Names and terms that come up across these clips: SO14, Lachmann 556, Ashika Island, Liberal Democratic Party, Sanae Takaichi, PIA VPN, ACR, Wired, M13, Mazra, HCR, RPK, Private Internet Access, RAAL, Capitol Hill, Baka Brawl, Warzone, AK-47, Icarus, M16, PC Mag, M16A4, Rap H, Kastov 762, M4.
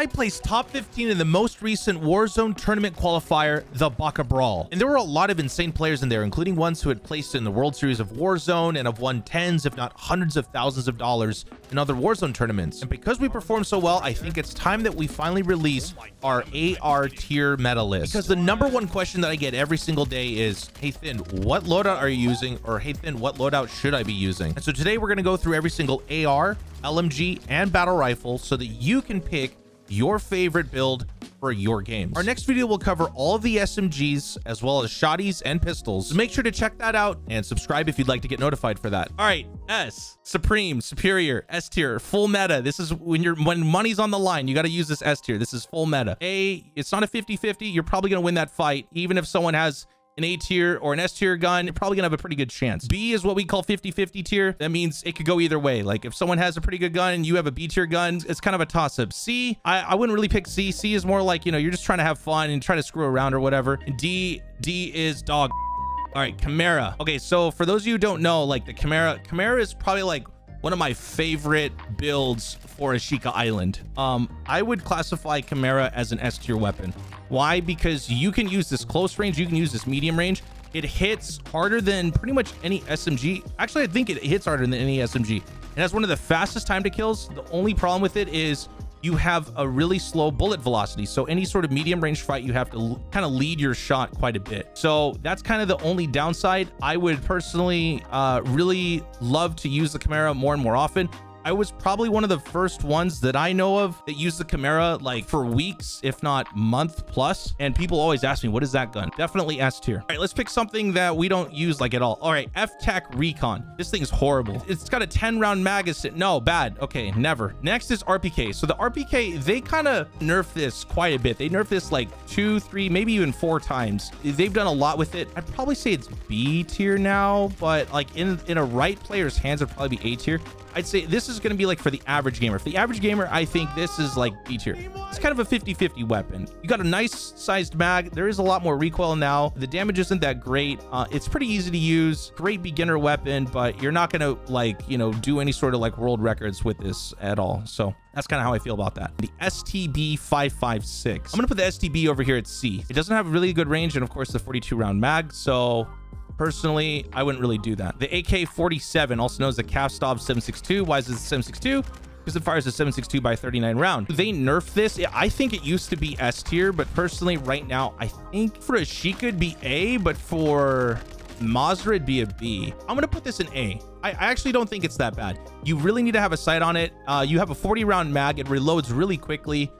I placed top 15 in the most recent Warzone tournament qualifier, the Baka Brawl. And there were a lot of insane players in there, including ones who had placed in the World Series of Warzone and have won tens, if not hundreds of thousands of dollars in other Warzone tournaments. And because we performed so well, I think it's time that we finally release our AR tier meta list. Because the number one question that I get every single day is, hey Thin, what loadout are you using? Or hey Thin, what loadout should I be using? And so today we're gonna go through every single AR, LMG, and battle rifle so that you can pick your favorite build for your games. Our next video will cover all of the SMGs as well as shotties and pistols. So make sure to check that out and subscribe if you'd like to get notified for that. All right, S, Supreme, Superior, S tier, full meta. This is when money's on the line, you got to use this S tier. This is full meta. A, it's not a 50-50. You're probably going to win that fight. Even if someone has an A tier or an S tier gun, you're probably gonna have a pretty good chance. B is what we call 50-50 tier. That means it could go either way. Like if someone has a pretty good gun and you have a B tier gun, it's kind of a toss up. C, I wouldn't really pick C. C is more like, you know, you're just trying to have fun and try to screw around or whatever. And D is dog. All right, Chimera. Okay, so for those of you who don't know, like the Chimera is probably like one of my favorite builds for Ashika Island. I would classify Chimera as an S tier weapon. Why? Because you can use this close range, you can use this medium range. It hits harder than pretty much any SMG. Actually, I think it hits harder than any SMG. It has one of the fastest time to kills. The only problem with it is you have a really slow bullet velocity. So any sort of medium range fight, you have to kind of lead your shot quite a bit. So that's kind of the only downside. I would personally really love to use the Chimera more and more often. I was probably one of the first ones that I know of that used the Chimera like for weeks, if not month plus. And people always ask me, what is that gun? Definitely S tier. All right, let's pick something that we don't use like at all. All right, FTAC Recon. This thing's horrible. It's got a 10-round magazine. No, bad. Okay, never. Next is RPK. So the RPK, they kind of nerfed this quite a bit. They nerfed this like 2, 3, maybe even 4 times. They've done a lot with it. I'd probably say it's B tier now, but like in a right player's hands, it'd probably be A tier. I'd say this is going to be like for the average gamer. For the average gamer, I think this is like B tier. It's kind of a 50-50 weapon. You got a nice sized mag. There is a lot more recoil now. The damage isn't that great. It's pretty easy to use. Great beginner weapon, but you're not going to like, you know, do any sort of like world records with this at all. So that's kind of how I feel about that. The STB 556. I'm going to put the STB over here at C. It doesn't have really good range and of course the 42-round mag. So personally, I wouldn't really do that. The AK-47, also known as the Kastov 762. Why is it 762? Because it fires a 762 by 39 round. They nerfed this. I think it used to be S tier, but personally right now, I think for Ashika it'd be A, but for Mazra it'd be a B. I'm going to put this in A. I actually don't think it's that bad. You really need to have a sight on it. You have a 40-round mag. It reloads really quickly.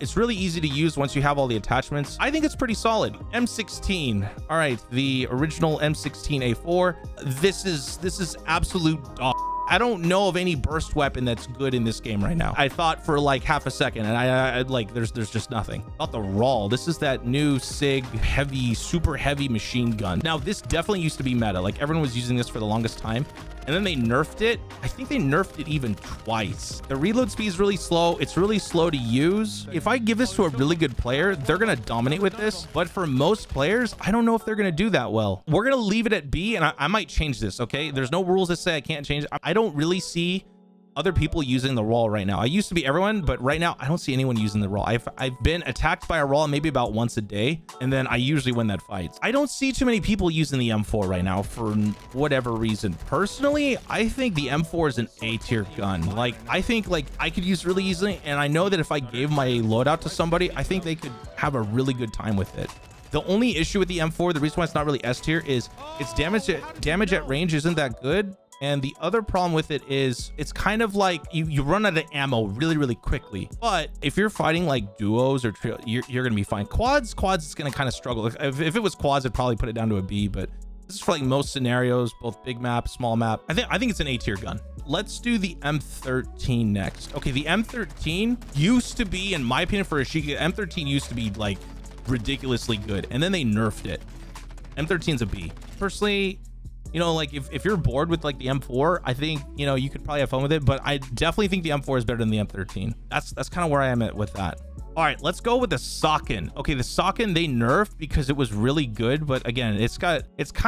It's really easy to use once you have all the attachments. I think it's pretty solid. M16. All right, the original M16A4. This is absolute dog. I don't know of any burst weapon that's good in this game right now. I thought for like half a second, and I like there's just nothing. Not the RAAL. This is that new Sig heavy, super heavy machine gun. Now this definitely used to be meta. Like everyone was using this for the longest time. And then they nerfed it. I think they nerfed it even twice. The reload speed is really slow. It's really slow to use. If I give this to a really good player, they're going to dominate with this. But for most players, I don't know if they're going to do that well. We're going to leave it at B, and I might change this, okay? There's no rules that say I can't change it. I don't really see other people using the RAAL right now. I used to be everyone, but right now I don't see anyone using the RAAL. I've been attacked by a RAAL maybe about once a day, and then I usually win that fight. I don't see too many people using the M4 right now for whatever reason. Personally, I think the M4 is an A tier gun. Like I think like I could use really easily, and I know that if I gave my loadout to somebody, I think they could have a really good time with it. The only issue with the M4, the reason why it's not really S tier, is its damage at range isn't that good. And the other problem with it is it's kind of like you run out of ammo really, really quickly. But if you're fighting like duos or trio, you're going to be fine. Quads, it's going to kind of struggle. If it was quads, I'd probably put it down to a B, but this is for like most scenarios, both big map, small map. I think it's an A tier gun. Let's do the M13 next. Okay, the M13 used to be, in my opinion, for Ashika, M13 used to be like ridiculously good. And then they nerfed it. M13's a B. Personally, you know, like if you're bored with like the M4, I think, you know, you could probably have fun with it, but I definitely think the M4 is better than the M13. That's kind of where I am at with that. All right, let's go with the Sakin. Okay, the Sakin they nerfed because it was really good, but again, it's kind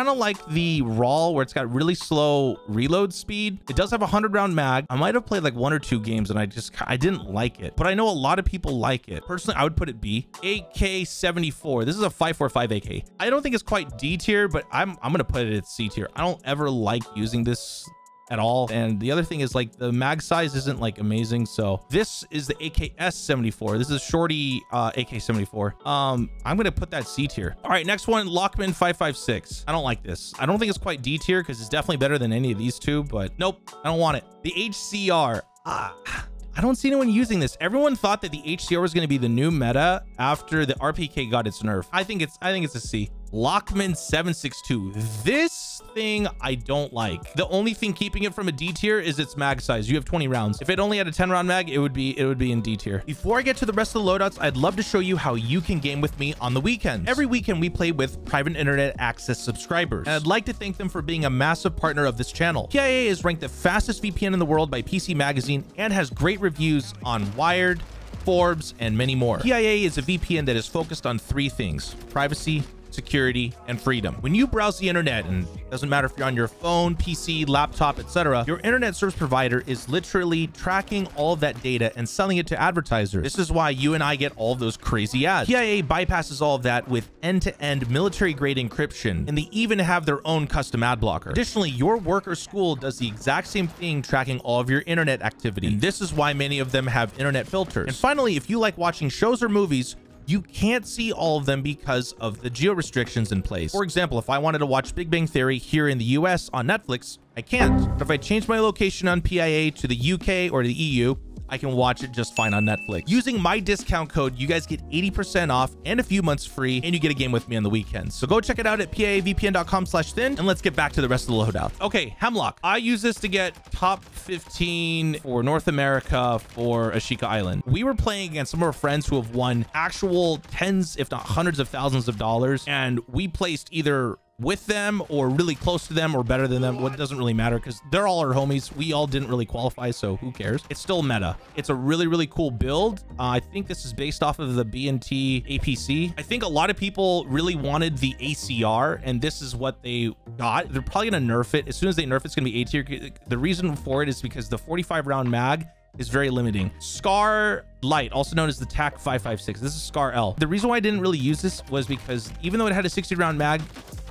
of like the RAAL where it's got really slow reload speed. It does have a 100-round mag. I might have played like 1 or 2 games and I didn't like it, but I know a lot of people like it. Personally, I would put it B. AK-74. This is a 545 AK. I don't think it's quite D tier, but I'm gonna put it at C tier. I don't ever like using this at all, and the other thing is like the mag size isn't like amazing. So this is the AKS 74. This is a shorty AK-74. I'm gonna put that C tier. All right, next one, Lachmann 556. I don't like this. I don't think it's quite D tier because it's definitely better than any of these two, but nope, I don't want it. The HCR. I don't see anyone using this. Everyone thought that the HCR was going to be the new meta after the RPK got its nerf. I think it's a C. Lachmann 762. This thing I don't like. The only thing keeping it from a D tier is its mag size. You have 20 rounds. If it only had a 10-round mag, it would be in D tier. Before I get to the rest of the loadouts, I'd love to show you how you can game with me on the weekends. Every weekend we play with Private Internet Access subscribers, and I'd like to thank them for being a massive partner of this channel. PIA is ranked the fastest VPN in the world by PC Magazine and has great reviews on Wired, Forbes, and many more. PIA is a VPN that is focused on 3 things: privacy, security, and freedom. When you browse the internet, and it doesn't matter if you're on your phone, PC, laptop, etc., your internet service provider is literally tracking all of that data and selling it to advertisers. This is why you and I get all of those crazy ads. PIA bypasses all of that with end-to-end military-grade encryption, and they even have their own custom ad blocker. Additionally, your work or school does the exact same thing, tracking all of your internet activity. And this is why many of them have internet filters. And finally, if you like watching shows or movies, you can't see all of them because of the geo restrictions in place. For example, if I wanted to watch Big Bang Theory here in the US on Netflix, I can't. But if I change my location on PIA to the UK or the EU, I can watch it just fine on Netflix. Using my discount code, you guys get 80% off and a few months free, and you get a game with me on the weekends. So go check it out at piavpn.com/thin, and let's get back to the rest of the loadout. Okay, Hemlock. I use this to get top 15 for North America for Ashika Island. We were playing against some of our friends who have won actual tens, if not hundreds of thousands of dollars, and we placed either with them or really close to them or better than them. Well, it doesn't really matter because they're all our homies. We all didn't really qualify, so who cares? It's still meta. It's a really, really cool build. I think this is based off of the BNT APC. I think a lot of people really wanted the ACR, and this is what they got. They're probably going to nerf it. As soon as they nerf it, it's going to be A tier. The reason for it is because the 45-round mag is very limiting. SCAR Light, also known as the TAC 556. This is SCAR L. The reason why I didn't really use this was because even though it had a 60-round mag,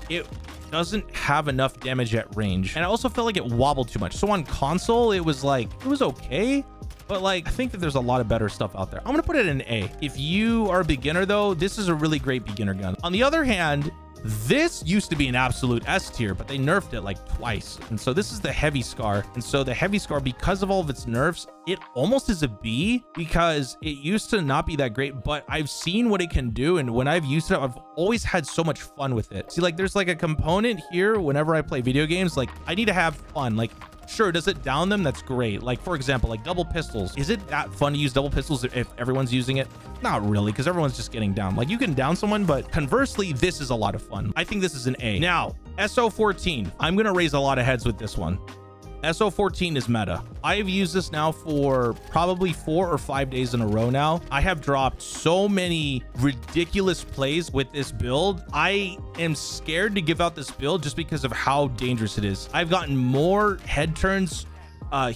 it doesn't have enough damage at range, and I also felt like it wobbled too much. So on console it was okay, but like I think that there's a lot of better stuff out there. I'm gonna put it in A. If you are a beginner though, this is a really great beginner gun. On the other hand, this used to be an absolute S tier, but they nerfed it like twice, and so this is the Heavy Scar. And so the Heavy Scar, because of all of its nerfs, it almost is a B because it used to not be that great, but I've seen what it can do, and when I've used it, I've always had so much fun with it. See, like there's like a component here whenever I play video games, like I need to have fun. Like sure, does it down them? That's great. Like for example, like double pistols. Is it that fun to use double pistols if everyone's using it? Not really, because everyone's just getting down. Like you can down someone, but conversely, this is a lot of fun. I think this is an A. Now, SO14. I'm gonna raise a lot of heads with this one. SO14 is meta. I've used this now for probably 4 or 5 days in a row now. I have dropped so many ridiculous plays with this build. I am scared to give out this build just because of how dangerous it is. I've gotten more head turns,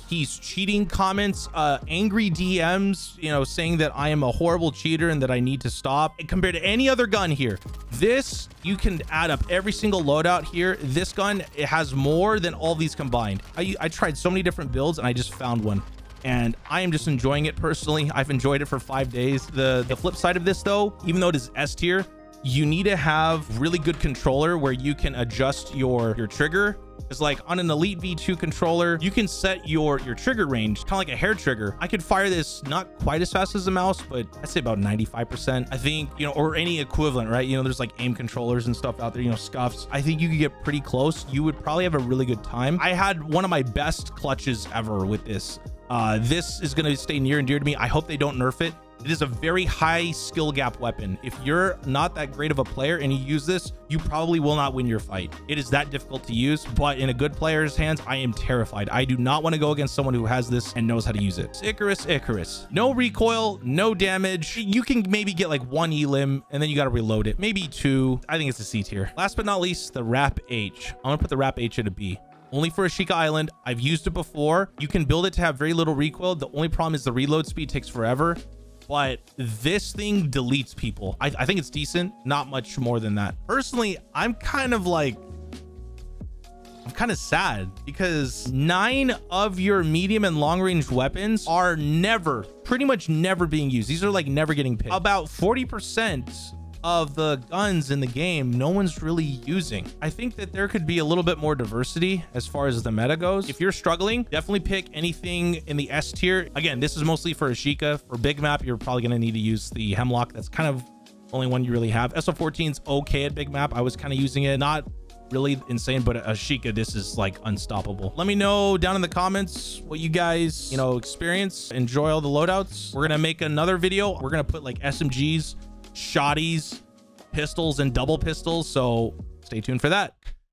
he's cheating comments, angry DMs, you know, saying that I am a horrible cheater and that I need to stop. And compared to any other gun here, this, you can add up every single loadout here. This gun, it has more than all these combined. I tried so many different builds and I just found one, and I am just enjoying it personally. I've enjoyed it for 5 days. The flip side of this though, even though it is S tier, you need to have really good controller where you can adjust your trigger. It's like on an Elite V2 controller, you can set your trigger range, kind of like a hair trigger. I could fire this not quite as fast as a mouse, but I'd say about 95%. I think, you know, or any equivalent, right? You know, there's like aim controllers and stuff out there, you know, scuffs. I think you could get pretty close. You would probably have a really good time. I had one of my best clutches ever with this. This is going to stay near and dear to me. I hope they don't nerf it. It is a very high skill gap weapon. If you're not that great of a player and you use this, you probably will not win your fight. It is that difficult to use, but in a good player's hands, I am terrified. I do not want to go against someone who has this and knows how to use it. Icarus. No recoil, no damage. You can maybe get like one elim and then you got to reload it. Maybe two. I think it's a C tier. Last but not least, the Rap H. I'm going to put the Rap H at a B. Only for Ashika Island. I've used it before. You can build it to have very little recoil. The only problem is the reload speed takes forever. But this thing deletes people. I think it's decent, not much more than that. Personally, I'm kind of sad because 9 of your medium and long range weapons are pretty much never being used. These are like never getting picked. About 40% of the guns in the game, no one's really using. I think that there could be a little bit more diversity as far as the meta goes. If you're struggling, definitely pick anything in the S tier. Again, this is mostly for Ashika. For big map, you're probably going to need to use the Hemlock. That's kind of the only one you really have. SO14's okay at big map. I was kind of using it, not really insane, but Ashika, this is like unstoppable. Let me know down in the comments what you guys, experience. Enjoy all the loadouts. We're going to make another video. We're going to put like SMGs, shotties, pistols, and double pistols, so stay tuned for that.